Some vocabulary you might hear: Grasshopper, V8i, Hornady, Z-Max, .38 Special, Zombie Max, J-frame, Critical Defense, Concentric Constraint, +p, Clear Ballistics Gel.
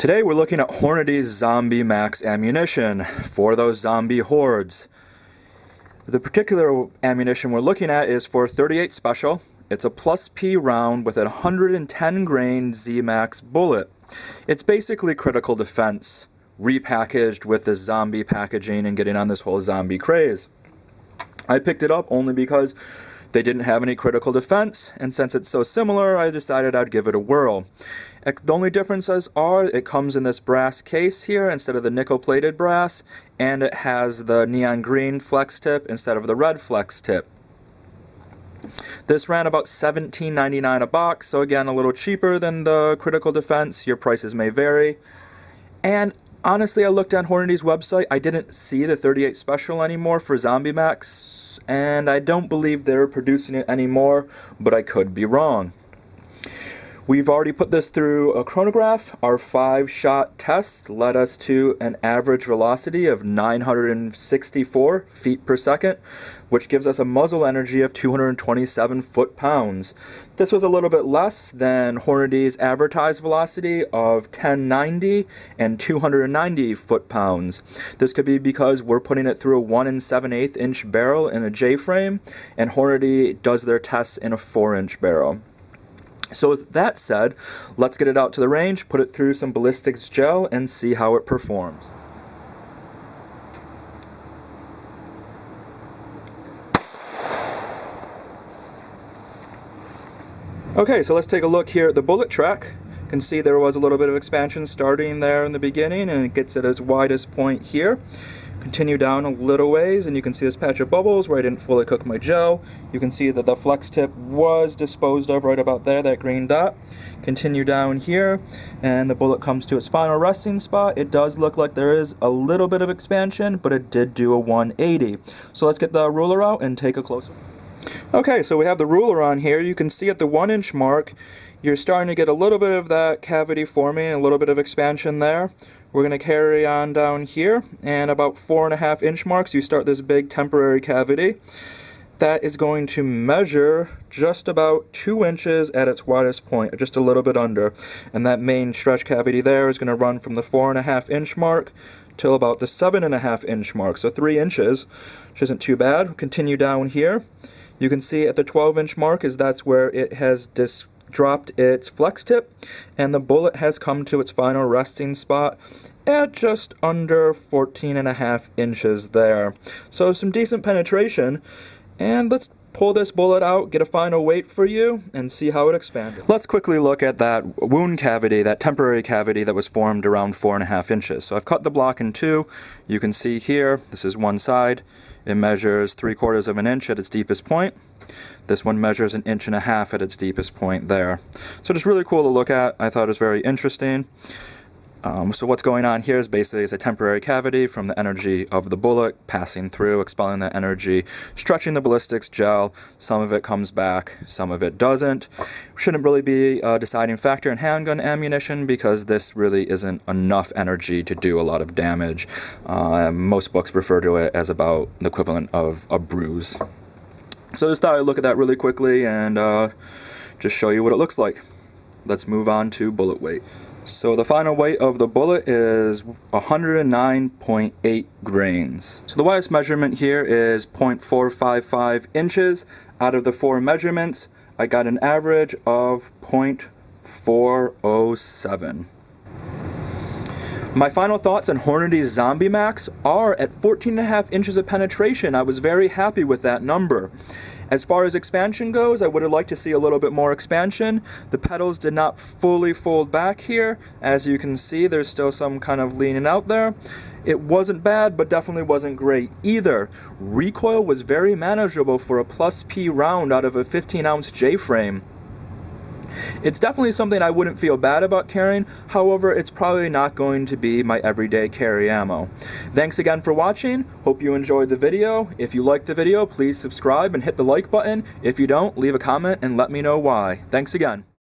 Today we're looking at Hornady's Zombie Max ammunition for those zombie hordes. The particular ammunition we're looking at is for .38 Special. It's a plus P round with a 110 grain Z-Max bullet. It's basically Critical Defense repackaged with the zombie packaging and getting on this whole zombie craze. I picked it up only because they didn't have any Critical Defense, and since it's so similar, I decided I'd give it a whirl. The only differences are it comes in this brass case here instead of the nickel-plated brass, and it has the neon green flex tip instead of the red flex tip. This ran about $17.99 a box, so again, a little cheaper than the Critical Defense. Your prices may vary. And honestly, I looked on Hornady's website. I didn't see the .38 Special anymore for Zombie Max, and I don't believe they're producing it anymore, but I could be wrong. We've already put this through a chronograph. Our 5-shot test led us to an average velocity of 964 feet per second, which gives us a muzzle energy of 227 foot-pounds. This was a little bit less than Hornady's advertised velocity of 1090 and 290 foot-pounds. This could be because we're putting it through a 1 7/8 inch barrel in a J-frame, and Hornady does their tests in a 4-inch barrel. So with that said, let's get it out to the range, put it through some ballistics gel, and see how it performs. Okay, so let's take a look here at the bullet track. You can see there was a little bit of expansion starting there in the beginning, and it gets it as wide as point here. Continue down a little ways, and you can see this patch of bubbles where I didn't fully cook my gel. You can see that the flex tip was disposed of right about there, that green dot. Continue down here, and the bullet comes to its final resting spot. It does look like there is a little bit of expansion, but it did do a 180. So let's get the ruler out and take a closer look. Okay, so we have the ruler on here. You can see at the 1-inch mark, you're starting to get a little bit of that cavity forming, a little bit of expansion there. We're going to carry on down here, and about 4.5-inch marks, you start this big temporary cavity. That is going to measure just about 2 inches at its widest point, just a little bit under. And that main stretch cavity there is going to run from the 4.5-inch mark till about the 7.5-inch mark, so 3 inches, which isn't too bad. Continue down here. You can see at the 12-inch mark is that's where it has dropped its flex tip, and the bullet has come to its final resting spot at just under 14.5 inches there. So some decent penetration, and let's pull this bullet out, get a final weight for you, and see how it expanded. Let's quickly look at that wound cavity, that temporary cavity that was formed around 4.5 inches. So I've cut the block in two. You can see here, this is one side. It measures 3/4 of an inch at its deepest point. This one measures 1.5 inches at its deepest point there. So just really cool to look at. I thought it was very interesting. So what's going on here is basically it's a temporary cavity from the energy of the bullet passing through, expelling that energy, stretching the ballistics gel. Some of it comes back, some of it doesn't. Shouldn't really be a deciding factor in handgun ammunition because this really isn't enough energy to do a lot of damage. Most books refer to it as about the equivalent of a bruise. So just thought I'd look at that really quickly and just show you what it looks like. Let's move on to bullet weight. So the final weight of the bullet is 109.8 grains. So the widest measurement here is 0.455 inches. Out of the 4 measurements, I got an average of 0.407. My final thoughts on Hornady's Zombie Max are at 14.5 inches of penetration. I was very happy with that number. As far as expansion goes, I would have liked to see a little bit more expansion. The pedals did not fully fold back here. As you can see, there's still some kind of leaning out there. It wasn't bad, but definitely wasn't great either. Recoil was very manageable for a plus P round out of a 15-ounce J-frame. It's definitely something I wouldn't feel bad about carrying, however, it's probably not going to be my everyday carry ammo. Thanks again for watching, hope you enjoyed the video. If you liked the video, please subscribe and hit the like button. If you don't, leave a comment and let me know why. Thanks again.